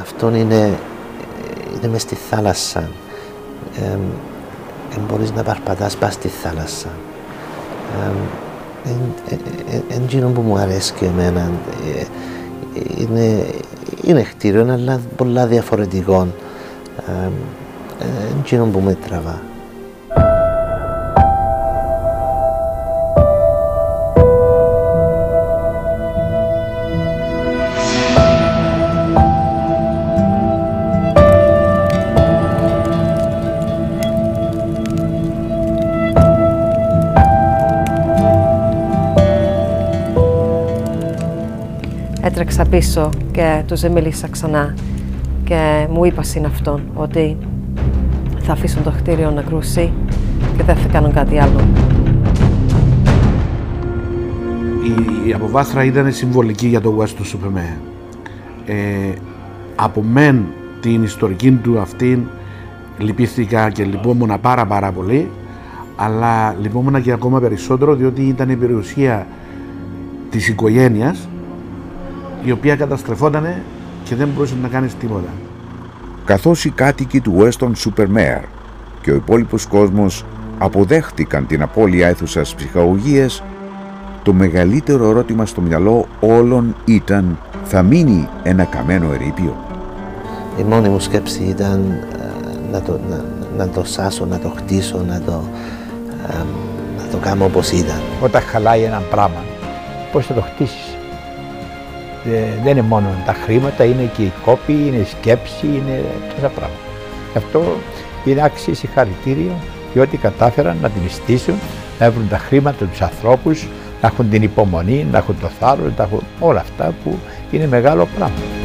Αυτό είναι μες στη θάλασσα. Μπορείς να παρπατάς, πας στη θάλασσα. Εντζήνο που μου αρέσει και εμένα. Είναι χτίριο, αλλά πολλά διαφορετικών. Εντζήνο που με τραβά. Έτρεξα πίσω και τους μίλησα ξανά και μου είπα συν αυτόν ότι θα αφήσουν το χτίριο να κρούσει και δεν θα κάνουν κάτι άλλο. Η αποβάθρα ήταν συμβολική για το Weston-super-Mare. Από μεν την ιστορική του αυτήν λυπήθηκα και λυπόμουν πάρα πολύ, αλλά λυπόμουν και ακόμα περισσότερο διότι ήταν η περιουσία της οικογένειας η οποία καταστρεφότανε και δεν μπορούσε να κάνει τίποτα. Καθώς οι κάτοικοι του Weston-super-Mare και ο υπόλοιπος κόσμος αποδέχτηκαν την απώλεια αίθουσας ψυχαγωγίας, το μεγαλύτερο ερώτημα στο μυαλό όλων ήταν: θα μείνει ένα καμένο ερείπιο? Η μόνη μου σκέψη ήταν να το σάσω, να το χτίσω, να το κάνω όπως ήταν. Όταν χαλάει ένα πράγμα, πώς θα το χτίσεις? Δεν είναι μόνο τα χρήματα, είναι και η κόπη, είναι η σκέψη, είναι τόσα πράγματα. Αυτό είναι άξιο συγχαρητήριο, διότι κατάφεραν να την στήσουν, να βρουν τα χρήματα τους ανθρώπους, να έχουν την υπομονή, να έχουν το θάρρος, να έχουν όλα αυτά που είναι μεγάλο πράγμα.